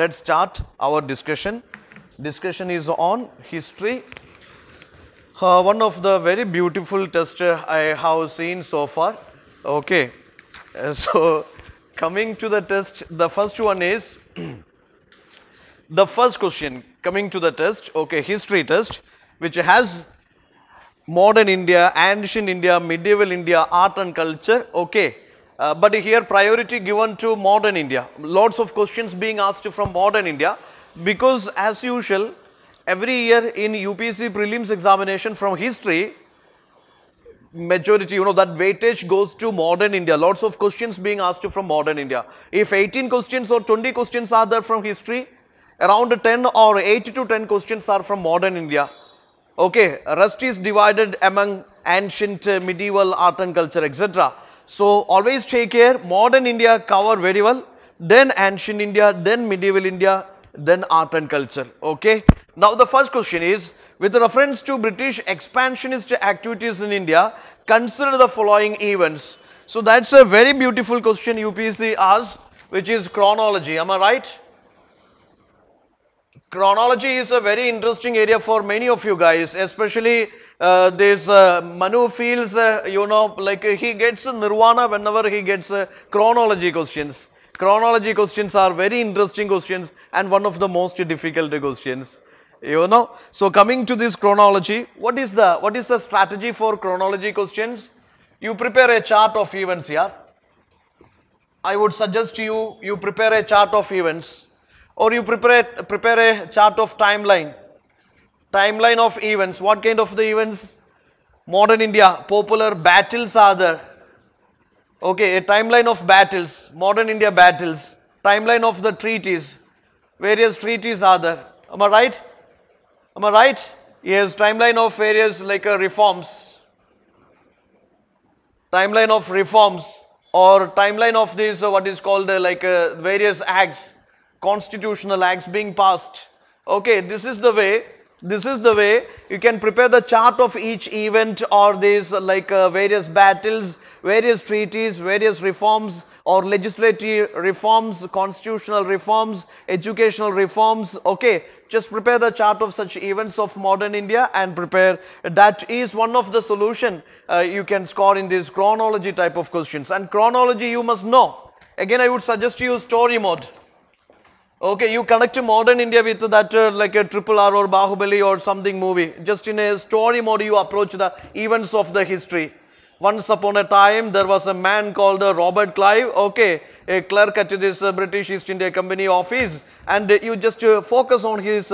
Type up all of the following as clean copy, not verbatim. Let's start our discussion. Discussion is on history. One of the very beautiful tests I have seen so far. Okay. So, coming to the test, the first one is the first question coming to the test, okay, history test, which has modern India, ancient India, medieval India, art and culture, okay. But here priority given to modern India. Lots of questions being asked from modern India because as usual, every year in UPSC prelims examination from history, majority, you know, that weightage goes to modern India. Lots of questions being asked from modern India. If 18 questions or 20 questions are there from history, around 10 or 8 to 10 questions are from modern India. Okay, rest is divided among ancient, medieval, art and culture, etc. So, always take care, modern India cover very well, then ancient India, then medieval India, then art and culture, okay. Now, the first question is, with reference to British expansionist activities in India, consider the following events. So, that's a very beautiful question UPSC asks, which is chronology, am I right? Chronology is a very interesting area for many of you guys, especially this Manu feels, you know, like he gets nirvana whenever he gets chronology questions. Chronology questions are very interesting questions and one of the most difficult questions, you know. So, coming to this chronology, what is the strategy for chronology questions? You prepare a chart of events here. I would suggest you prepare a chart of events. Or you prepare a chart of timeline of events. What kind of the events? Modern India, popular battles are there. Okay, a timeline of battles, modern India battles, timeline of the treaties, various treaties are there. Am I right? Am I right? Yes, timeline of various like reforms, timeline of reforms or timeline of this what is called like various acts. Constitutional acts being passed. Okay, this is the way you can prepare the chart of each event or these like various battles, various treaties, various reforms or legislative reforms, constitutional reforms, educational reforms. Okay, just prepare the chart of such events of modern India and prepare. That is one of the solution you can score in these chronology type of questions. And chronology you must know. Again, I would suggest you use story mode. Okay, you connect modern India with that like a Triple R or Bahubali or something movie. Just in a story mode, you approach the events of the history. Once upon a time, there was a man called Robert Clive, okay, a clerk at this British East India Company office, and you just focus on his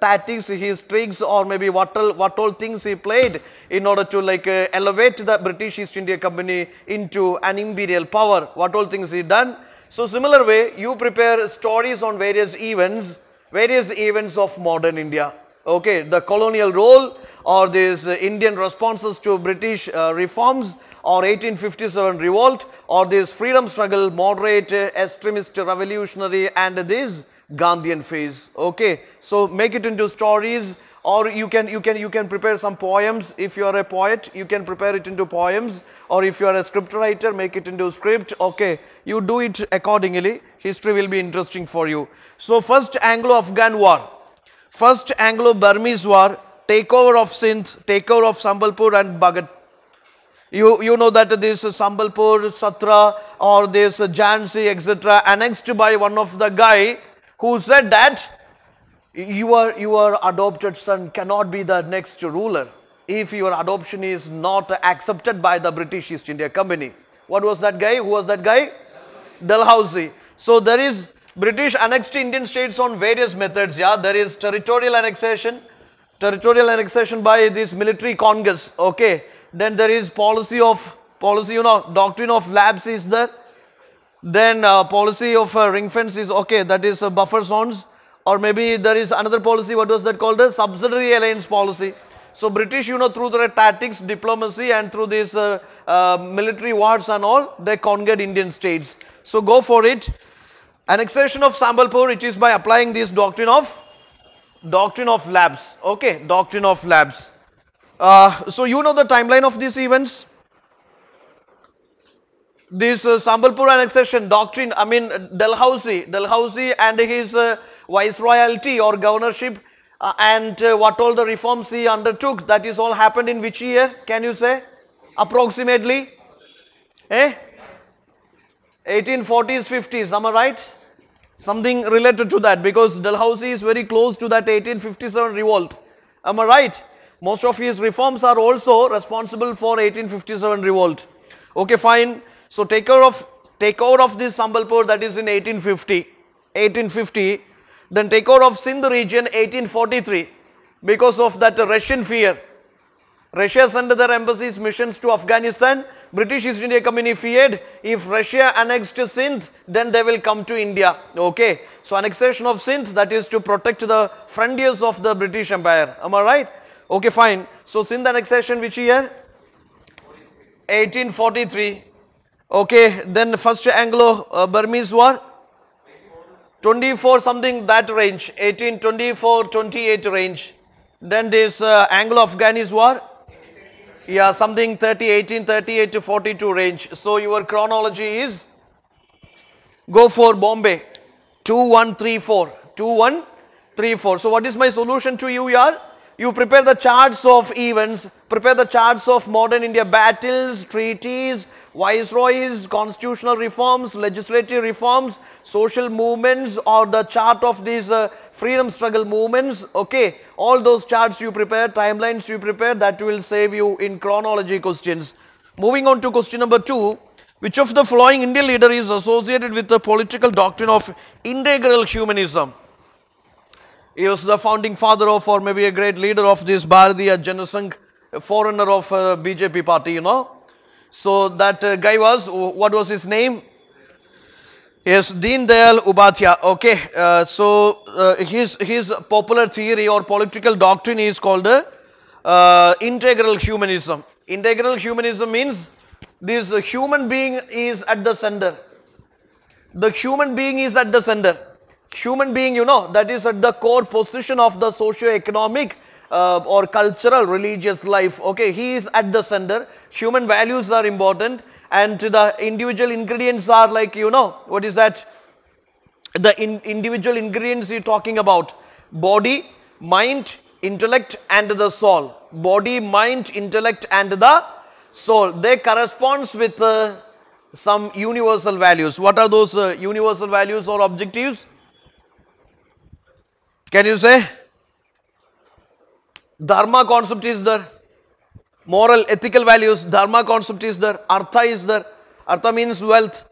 tactics, his tricks, or maybe what all things he played in order to like elevate the British East India Company into an imperial power. What all things he done. So, similar way, you prepare stories on various events of modern India, okay, the colonial role or these Indian responses to British reforms or 1857 revolt or this freedom struggle, moderate, extremist, revolutionary and this Gandhian phase, okay. So, make it into stories or you can prepare some poems. If you are a poet, you can prepare it into poems or if you are a script writer, make it into script, okay. You do it accordingly, history will be interesting for you. So, first Anglo-Afghan war, first Anglo-Burmese war, takeover of Sindh, takeover of Sambalpur and Baghat. You know that this Sambalpur, Satra or this Jhansi etc. annexed by one of the guy who said that your adopted son cannot be the next ruler if your adoption is not accepted by the British East India Company. What was that guy? Who was that guy? Dalhousie. So, there is British annexed Indian states on various methods. Yeah, there is territorial annexation by this military Congress. Okay, then there is policy, you know, doctrine of lapse is there. Then policy of ring fence is okay, that is buffer zones. Or maybe there is another policy, what was that called? A subsidiary alliance policy. So, British, you know, through their tactics, diplomacy and through these military wars and all, they conquered Indian states. So, go for it. Annexation of Sambalpur, it is by applying this doctrine of lapse. Okay, doctrine of lapse. So, you know the timeline of these events. this Sambalpur annexation doctrine, I mean Dalhousie and his viceroyalty or governorship and what all the reforms he undertook, that is all happened in which year, can you say approximately? 1840s, 50s, am I right? Something related to that, because Dalhousie is very close to that 1857 revolt, am I right? Most of his reforms are also responsible for 1857 revolt. Okay, fine. So take over of this Sambalpur, that is in 1850, then take over of Sindh region 1843 because of that Russian fear. Russia sent their embassies missions to Afghanistan. British East India Company feared if Russia annexed Sindh, then they will come to India. Okay, so annexation of Sindh, that is to protect the frontiers of the British Empire. Am I right? Okay, fine. So Sindh annexation which year? 1843. Okay, then first Anglo-Burmese war, 24 something, that range, 1824-28 range. Then this Anglo-Afghanis war, yeah, something 1838 to 42 range. So your chronology is, go for Bombay, 2134. So what is my solution to you here? You prepare the charts of events, prepare the charts of modern India battles, treaties, viceroys, constitutional reforms, legislative reforms, social movements, or the chart of these freedom struggle movements. Okay, all those charts you prepare, timelines you prepare, that will save you in chronology questions. Moving on to question number 2, which of the following Indian leader is associated with the political doctrine of integral humanism? He was the founding father of, or maybe a great leader of this Bharatiya Janasangh, forerunner of BJP party, you know. So that guy was, what was his name? Yes, Deendayal Upadhyaya. Okay, so his popular theory or political doctrine is called integral humanism. Integral humanism means this human being is at the center. The human being is at the center. Human being, you know, that is at the core position of the socio-economic or cultural religious life. Okay, he is at the center. Human values are important, and the individual ingredients are like, you know, what is that? The individual ingredients you're talking about: body, mind, intellect, and the soul. Body, mind, intellect, and the soul. They corresponds with some universal values. What are those universal values or objectives? Can you say? Dharma concept is there, moral ethical values, dharma concept is there, artha is there, artha means wealth,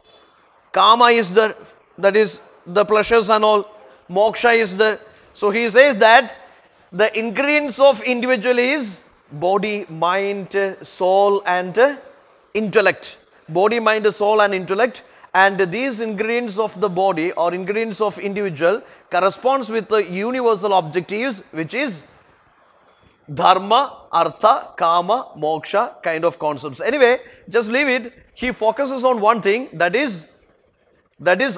kama is there, that is the pleasures and all, moksha is there. So he says that the ingredients of individual is body, mind, soul and intellect. Body, mind, soul and intellect. And these ingredients of the body or ingredients of individual corresponds with the universal objectives, which is dharma, artha, kama, moksha kind of concepts. Anyway, just leave it. He focuses on one thing, that is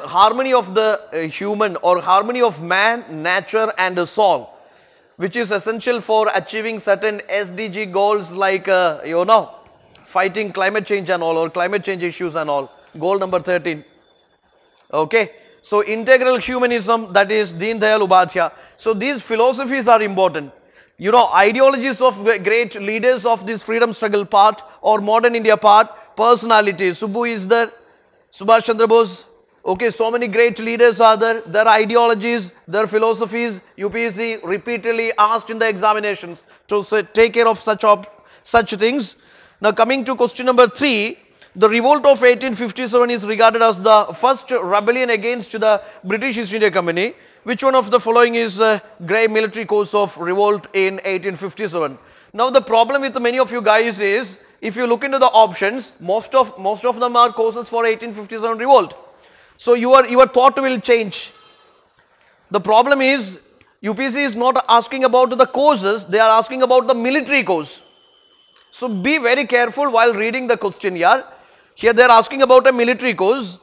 harmony of the human or harmony of man, nature and soul, which is essential for achieving certain SDG goals like, you know, fighting climate change and all, or climate change issues and all. Goal number 13. Okay, so integral humanism, that is Deendayal Upadhyaya. So these philosophies are important. You know, ideologies of great leaders of this freedom struggle part or modern India part, personality. Subbu is there, Subhash Chandra Bose. Okay, so many great leaders are there, their ideologies, their philosophies. UPSC repeatedly asked in the examinations to take care of such things. Now coming to question number 3. The revolt of 1857 is regarded as the first rebellion against the British East India Company. Which one of the following is a grave military cause of revolt in 1857? Now the problem with many of you guys is, if you look into the options, most of them are causes for 1857 revolt. So your thought will change. The problem is, UPSC is not asking about the causes, they are asking about the military cause. So be very careful while reading the question here. Here they are asking about a military cause.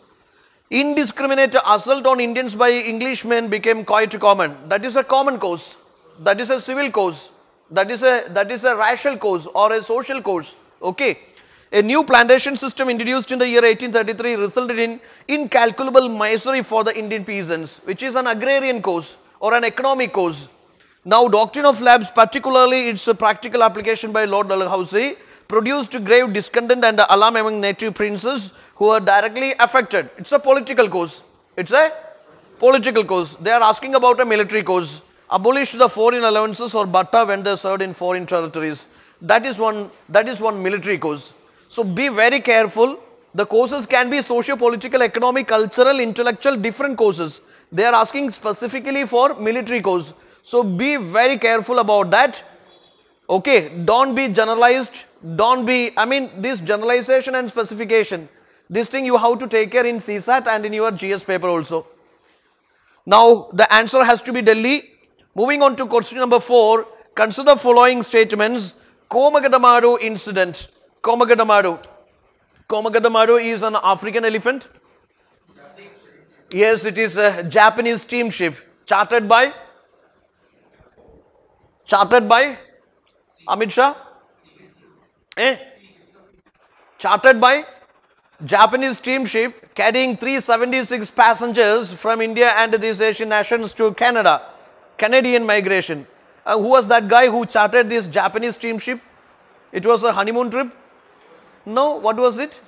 Indiscriminate assault on Indians by Englishmen became quite common. That is a common cause. That is a civil cause. That is a racial cause or a social cause. Okay. A new plantation system introduced in the year 1833 resulted in incalculable misery for the Indian peasants, which is an agrarian cause or an economic cause. Now, doctrine of labs, particularly its practical application by Lord Dalhousie, produced grave discontent and alarm among native princes who were directly affected. It's a political cause. It's a political cause. They are asking about a military cause. Abolish the foreign allowances or Bata when they served in foreign territories. That is one military cause. So be very careful. The causes can be socio-political, economic, cultural, intellectual, different causes. They are asking specifically for military cause. So be very careful about that. Okay, don't be generalized. Don't be, I mean, this generalization and specification, this thing you have to take care in CSAT and in your GS paper also. Now, the answer has to be Delhi. Moving on to question number 4, consider following statements. Komagata Maru incident. Komagata Maru. Komagata Maru is an African elephant. Yes, it is a Japanese steamship chartered by Amit Shah. Chartered by Japanese steamship carrying 376 passengers from India and these Asian nations to Canada. Canadian migration. Who was that guy who chartered this Japanese steamship? It was a honeymoon trip? No, what was it?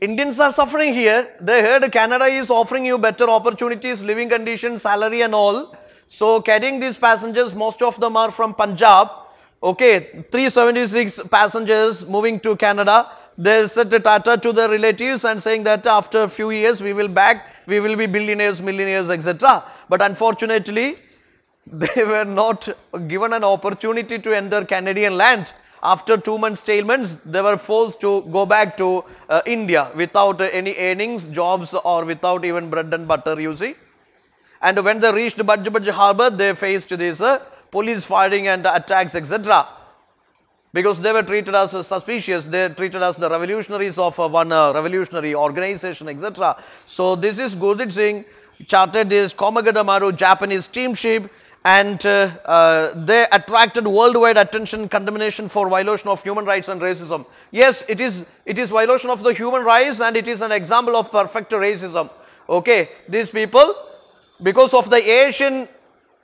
Indians are suffering here. They heard Canada is offering you better opportunities, living conditions, salary and all. So carrying these passengers, most of them are from Punjab. Okay, 376 passengers moving to Canada. They said a tata to their relatives and saying that after a few years we will be billionaires, millionaires, etc. But unfortunately, they were not given an opportunity to enter Canadian land. After 2 months' stalements, they were forced to go back to India without any earnings, jobs, or without even bread and butter, you see. And when they reached Bajaj Harbour, they faced this police firing and attacks, etc. Because they were treated as suspicious, they treated as the revolutionaries of one revolutionary organization, etc. So this is Gurdit Singh chartered this Komagata Maru Japanese steamship, and they attracted worldwide attention, condemnation for violation of human rights and racism. Yes, it is violation of the human rights, and it is an example of perfect racism. Okay, these people, because of the Asian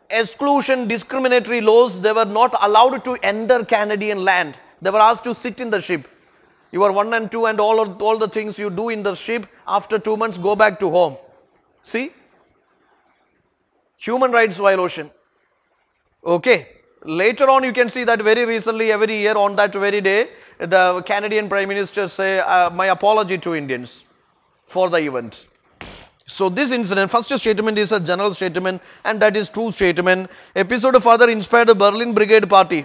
exclusion discriminatory laws, they were not allowed to enter Canadian land. They were asked to sit in the ship. You are 1 and 2 and all the things you do in the ship. After 2 months, go back to home. See, human rights violation. Okay, later on you can see that very recently, every year on that very day, the Canadian Prime Minister say my apology to Indians for the event. So this incident, first statement is a general statement, and that is true statement. Episode further inspired the Berlin Brigade Party.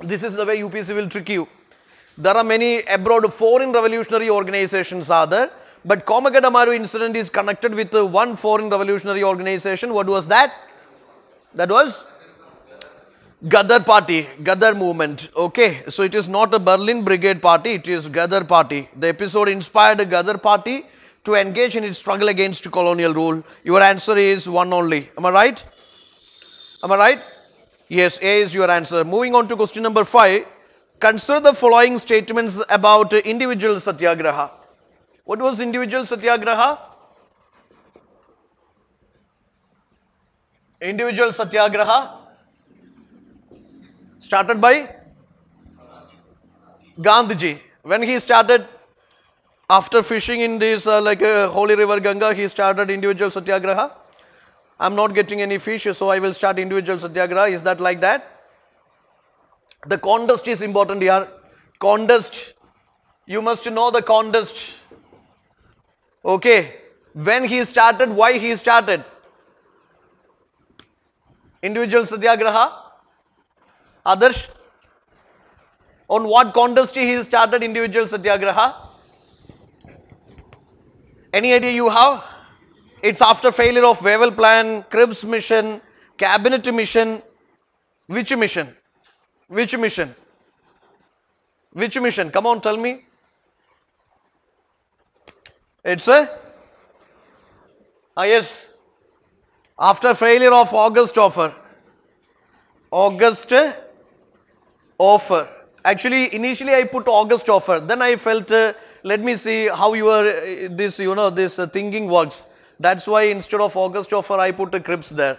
This is the way UPSC will trick you. There are many abroad foreign revolutionary organizations are there, but Komagata Maru incident is connected with one foreign revolutionary organization. What was that? That was Gadar Party, Gadar movement. Okay, so it is not a Berlin Brigade Party, it is Gadar Party. The episode inspired Gadar Party to engage in its struggle against colonial rule. Your answer is one only. Am I right? Am I right? Yes, A is your answer. Moving on to question number 5. Consider the following statements about individual satyagraha. What was individual satyagraha? Individual satyagraha started by Gandhiji. When he started? After fishing in this holy river Ganga, he started individual satyagraha. I am not getting any fish, so I will start individual satyagraha. Is that like that? The contest is important here. Contest. You must know the contest. Okay. When he started, why he started. Individual satyagraha. Others. On what contest he started individual satyagraha? Any idea you have? It's after failure of Wavell Plan, Cripps Mission, Cabinet Mission. Which mission? Which mission? Which mission? Come on, tell me. It's a... yes. After failure of August Offer. August Offer. Actually, initially I put August Offer. Then I felt, let me see how your this, you know, this thinking works. That's why instead of August Offer, I put a Cripps there.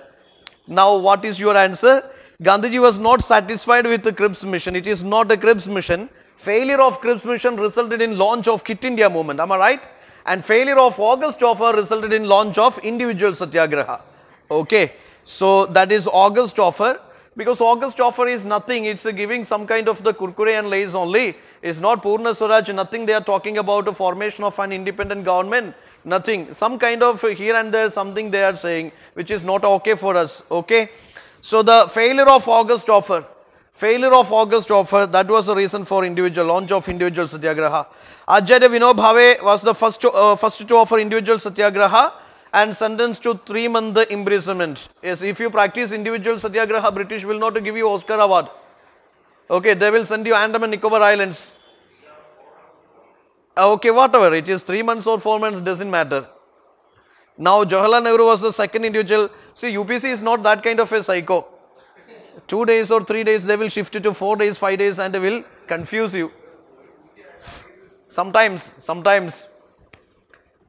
Now, what is your answer? Gandhiji was not satisfied with the Cripps Mission. It is not a Cripps Mission. Failure of Cripps Mission resulted in launch of Quit India movement. Am I right? And failure of August Offer resulted in launch of individual satyagraha. Okay. So, that is August Offer. Because August Offer is nothing, it's giving some kind of the kurkure and lays only. It's not Purna Swaraj, nothing they are talking about a formation of an independent government, nothing. Some kind of here and there something they are saying, which is not okay for us, okay. So, the failure of August Offer, that was the reason for individual, launch of individual satyagraha. Ajay Devinobhave was the first to offer individual satyagraha. And sentenced to 3-month imprisonment. Yes, if you practice individual satyagraha, British will not give you Oscar award. Okay, they will send you Andaman Nicobar Islands. Okay, whatever, it is 3 months or 4 months, doesn't matter. Now, Jawaharlal Nehru was the second individual. See, UPSC is not that kind of a psycho. 2 days or 3 days, they will shift it to 4 days, 5 days and they will confuse you. Sometimes.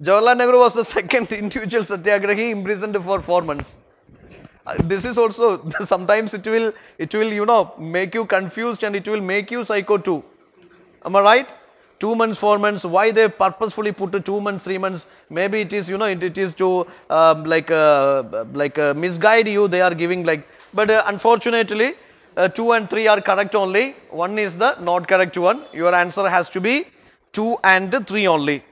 Jawaharlal Nehru was the second individual satyagrahi imprisoned for 4 months. This is also, sometimes it will, you know, make you confused and it will make you psycho too. Am I right? 2 months, 4 months, why they purposefully put 2 months, 3 months, maybe it is, you know, it is to misguide you, they are giving like, but unfortunately, 2 and 3 are correct only, 1 is the not correct one, your answer has to be 2 and 3 only.